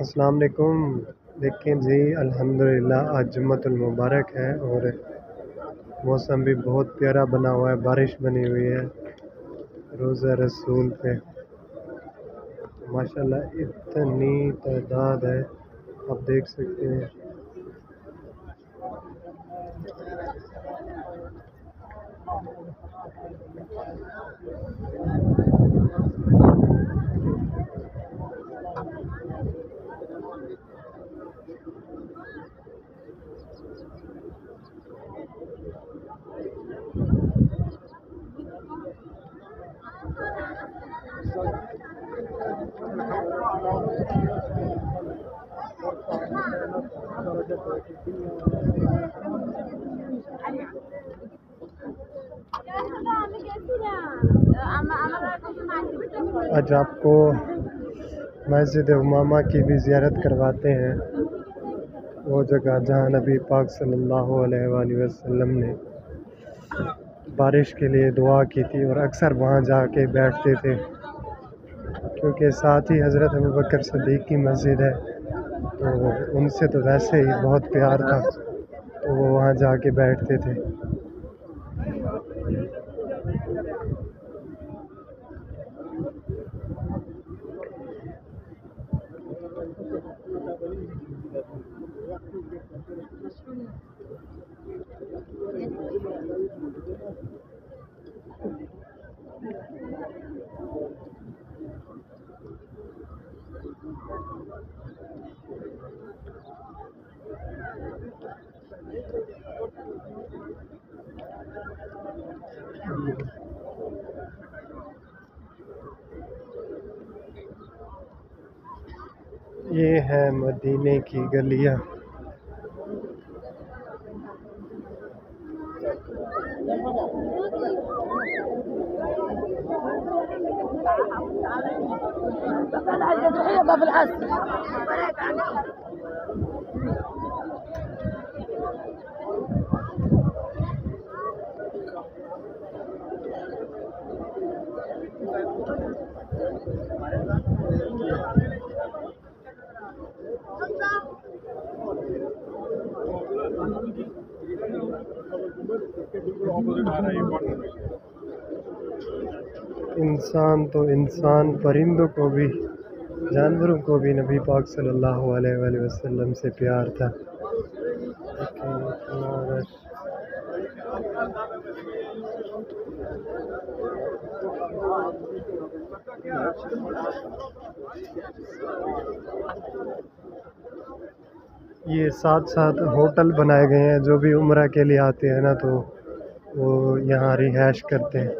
السلام علیکم۔ دیکھیں جی الحمدللہ آج جمعۃ المبارک ہے اور موسم بھی بہت پیارا بنا ہوا ہے، بارش بنی ہوئی ہے روضہ رسول پہ، ماشاءاللہ اتنی تعداد ہے آپ دیکھ سکتے ہیں۔ آج آپ کو مسجد غمامہ کی بھی زیارت کرواتے ہیں، وہ جگہ جہاں نبی پاک صلی اللہ علیہ وآلہ وسلم نے بارش کے لیے دعا کی تھی اور اکثر وہاں جا کے بیٹھتے تھے، کیونکہ ساتھ ہی حضرت ابوبکر صدیق کی مسجد ہے تو ان سے تو ویسے ہی بہت پیار تھا تو وہ وہاں جا کے بیٹھتے تھے۔ یہ ہے مدینے کی گلیاں۔ انسان تو انسان، پرندوں کو بھی، جانوروں کو بھی نبی پاک صلی اللہ علیہ وآلہ وسلم سے پیار تھا۔ یہ ساتھ ساتھ ہوٹل بنائے گئے ہیں، جو بھی عمرہ کے لیے آتے ہیں نا تو وہ یہاں رہائش کرتے ہیں۔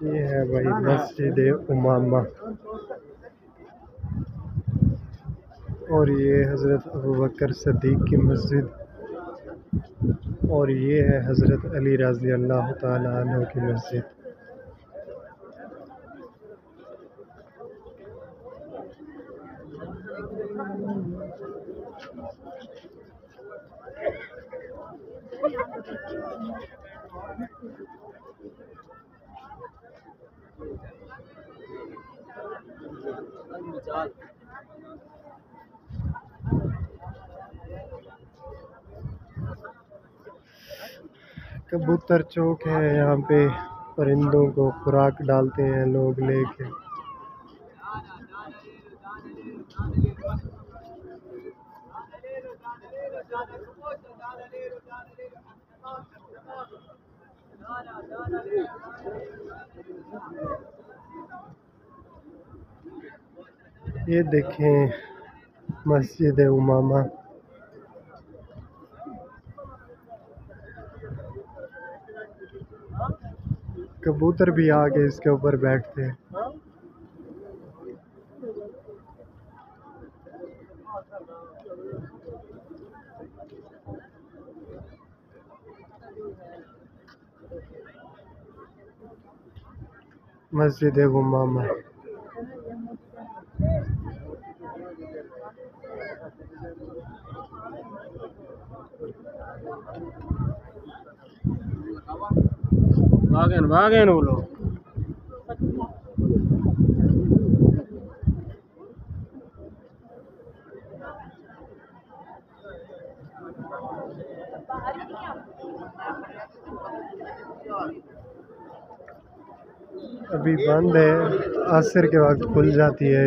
یہ ہے بھائی مسجد غمامہ اور یہ حضرت ابوبکر صدیق کی مسجد اور یہ ہے حضرت علی رضی اللہ تعالیٰ عنہ کی مسجد۔ کبوتر چوک ہے، یہاں پہ پرندوں کو خوراک ڈالتے ہیں لوگ لے کے۔ یہ دیکھیں مسجد غمامہ کبوتر بھی آ کے اس کے اوپر بیٹھتے ہیں. مسجد غمامہ باغین وہ لوگ ابھی بند ہے، عصر کے وقت کھل جاتی ہے.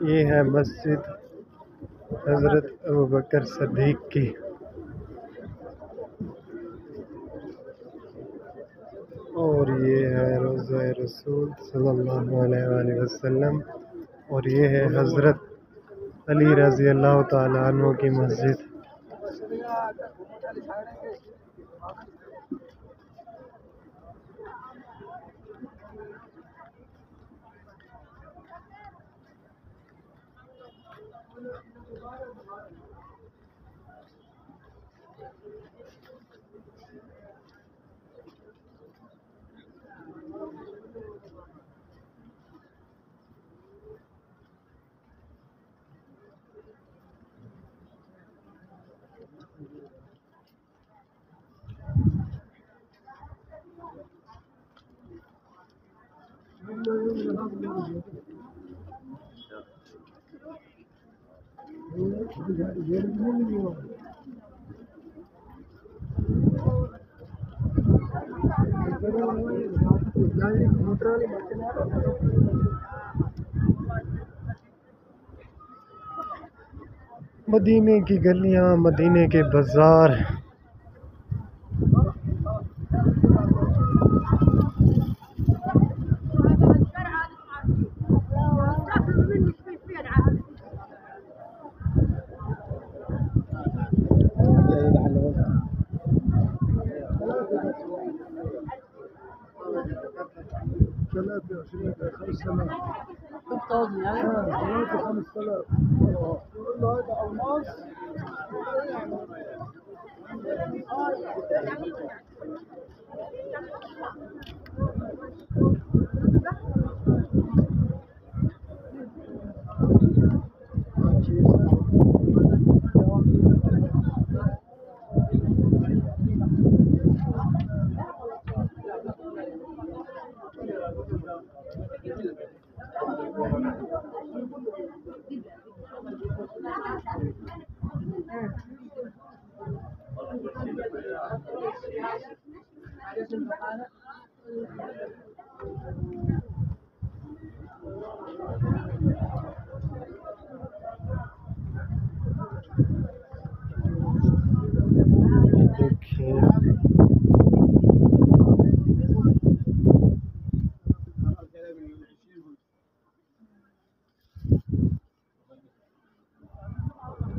یہ یہ ہے مسجد حضرت ابوبکر صدیق کی. اور یہ ہے روضہ رسول صلی اللہ علیہ وآلہ وسلم. اور یہ ہے حضرت علی رضی اللہ تعالیٰ عنہ کی مسجد. مدینے کی گلیاں، مدینے کے بازار،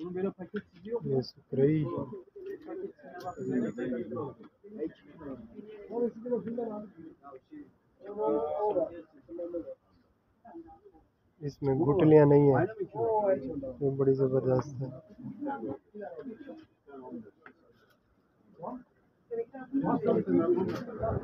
اس میں گٹلیاں نہیں ہیں، بڑی زبردست ہے۔